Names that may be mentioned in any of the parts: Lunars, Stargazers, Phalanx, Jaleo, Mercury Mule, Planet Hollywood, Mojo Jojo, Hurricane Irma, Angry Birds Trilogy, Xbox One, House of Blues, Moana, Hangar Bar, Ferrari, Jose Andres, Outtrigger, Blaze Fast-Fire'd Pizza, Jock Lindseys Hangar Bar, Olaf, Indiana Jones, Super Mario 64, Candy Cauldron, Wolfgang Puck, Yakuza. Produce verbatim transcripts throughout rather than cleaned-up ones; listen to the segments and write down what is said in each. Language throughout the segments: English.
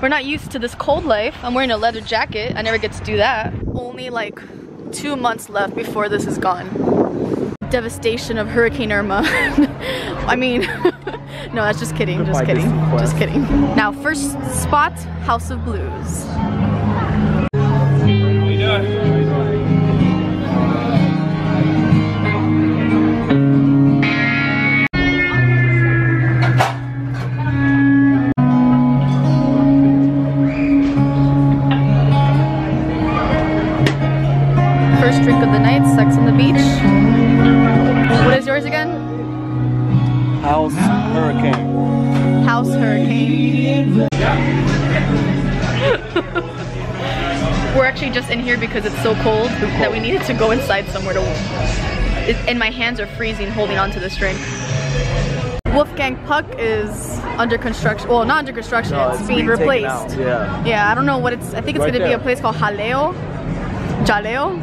We're not used to this cold life. I'm wearing a leather jacket. I never get to do that. Only like two months left before this is gone. Devastation of Hurricane Irma. I mean, no, that's just kidding, just kidding, just kidding. Now, first spot, House of Blues. First drink of the night, sex on the beach. What is yours again? House Hurricane. House Hurricane. We're actually just in here because it's so cold that we needed to go inside somewhere to... And my hands are freezing holding on to this drink. Wolfgang Puck is under construction. Well, not under construction, no, it's, it's being replaced. Out, yeah. yeah, I don't know what it's... I think it's right going to be a place called Jaleo. Jaleo?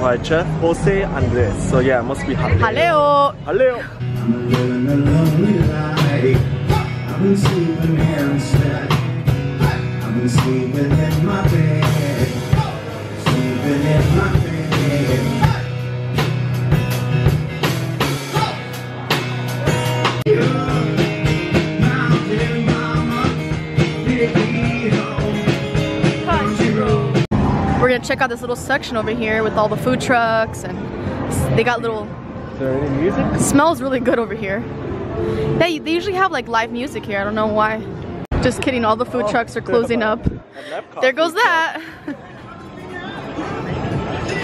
By Chef Jose Andres. So yeah, it must be Jaleo. Jaleo. We're gonna check out this little section over here with all the food trucks, and they got little... Is there any music? It smells really good over here. They, they usually have like live music here, I don't know why. Just kidding, all the food oh, trucks are closing up. There goes that!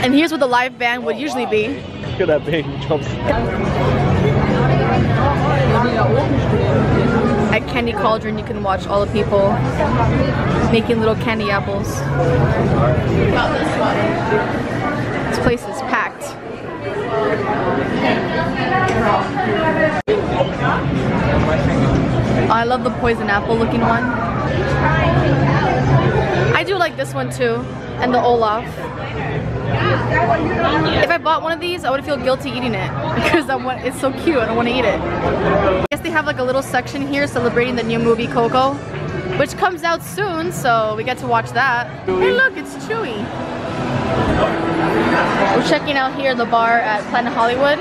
And here's where the live band would oh, usually wow, be. Look at that big jumps. At Candy Cauldron, you can watch all the people making little candy apples. This place is packed. Oh, I love the poison apple looking one. I do like this one too, and the Olaf. If I bought one of these, I would feel guilty eating it because I want, it's so cute, I don't want to eat it. I guess they have like a little section here celebrating the new movie Coco, which comes out soon, so we get to watch that. Chewy. Hey look, it's Chewy. We're checking out here the bar at Planet Hollywood.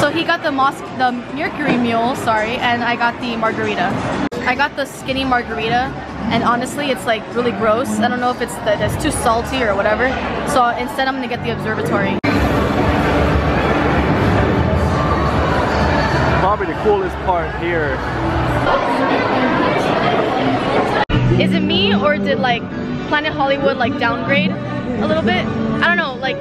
So he got the, mos the Mercury Mule, sorry, and I got the margarita. I got the skinny margarita. And honestly, it's like really gross. I don't know if it's that it's too salty or whatever. So instead, I'm gonna get the observatory. Probably the coolest part here. Is it me or did like Planet Hollywood like downgrade a little bit? I don't know. Like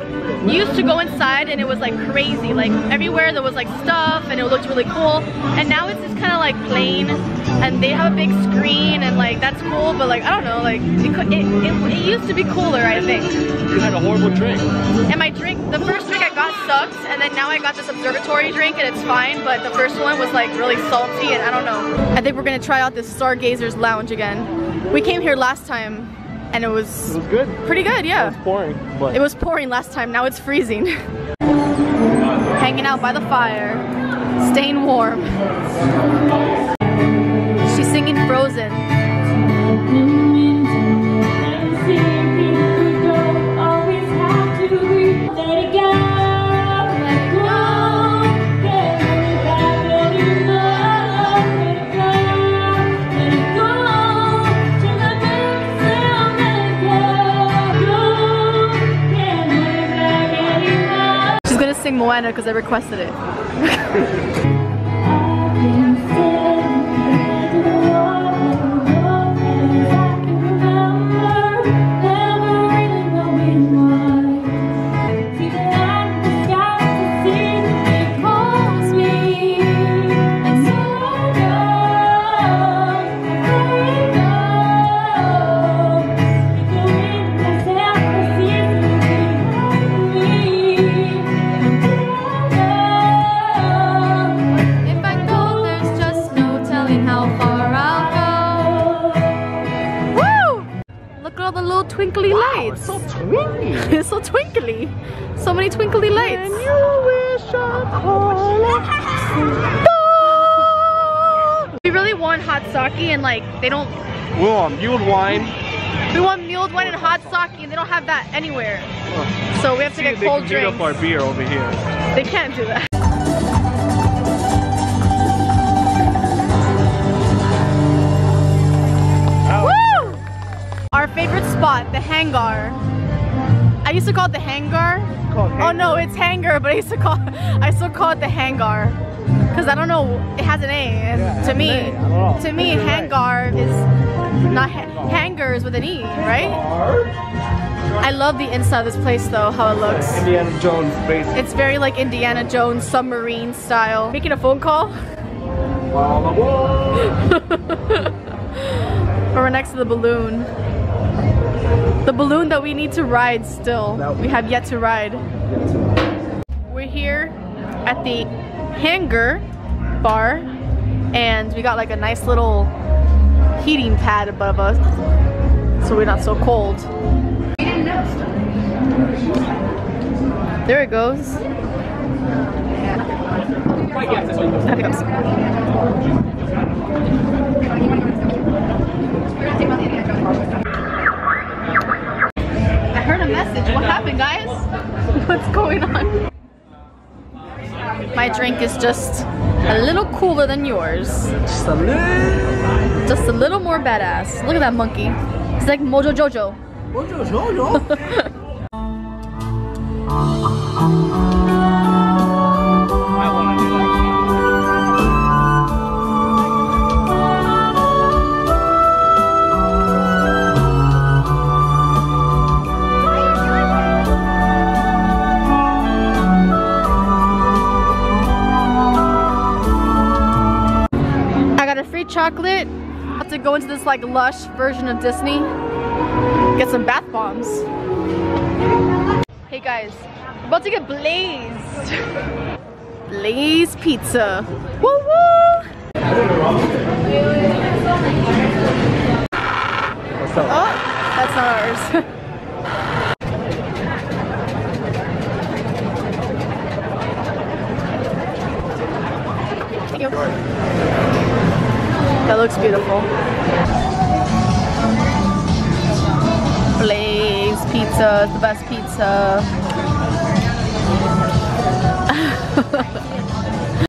you used to go inside and it was like crazy. Like everywhere there was like stuff and it looked really cool. And now it's just kind of like plain. And they have a big screen and like that's cool, but like I don't know, like it, it, it, it used to be cooler, I think. You had a horrible drink. And my drink, the first drink I got sucked, and then now I got this observatory drink and it's fine, but the first one was like really salty and I don't know. I think we're gonna try out this Stargazers lounge again. We came here last time and it was, it was good. Pretty good, yeah. It was pouring. But it was pouring last time, now it's freezing. Hanging out by the fire, staying warm. Singing Frozen. She's gonna sing Moana because I requested it. Twinkly wow, lights. It's so twinkly. It's so twinkly. So many twinkly lights. Can you wish a cola? We really want hot sake and like they don't. We want mulled wine. We want mulled wine and hot sake, and they don't have that anywhere. Uh, so we have to get cold drinks. They can heat up our beer over here. They can't do that. Ow. Woo! Our favorite spot, the hangar. I used to call it the hangar. It hangar. Oh no, it's hangar, but I used to call. I still call it the hangar. Cause I don't know, it has an A. Yeah, to me, an A. to me, hangar right. is not ha hangers with an E, right? I love the inside of this place though, how it looks. Indiana Jones base. It's very like Indiana Jones submarine style. Making a phone call. We're next to the balloon. The balloon that we need to ride still. Nope. We have yet to ride. Yet to ride. We're here at the Hangar Bar, and we got like a nice little heating pad above us so we're not so cold. There it goes. I think I'm I heard a message. What happened, guys? What's going on? My drink is just a little cooler than yours. Just a little. Just a little more badass. Look at that monkey. It's like Mojo Jojo. Mojo Jojo? I want to do chocolate. I have to go into this like lush version of Disney. Get some bath bombs. Hey guys, we're about to get Blaze. Blaze Pizza. Woo woo! What's up? Oh, that's not ours. Thank you. That looks beautiful. Blaze Pizza, the best pizza.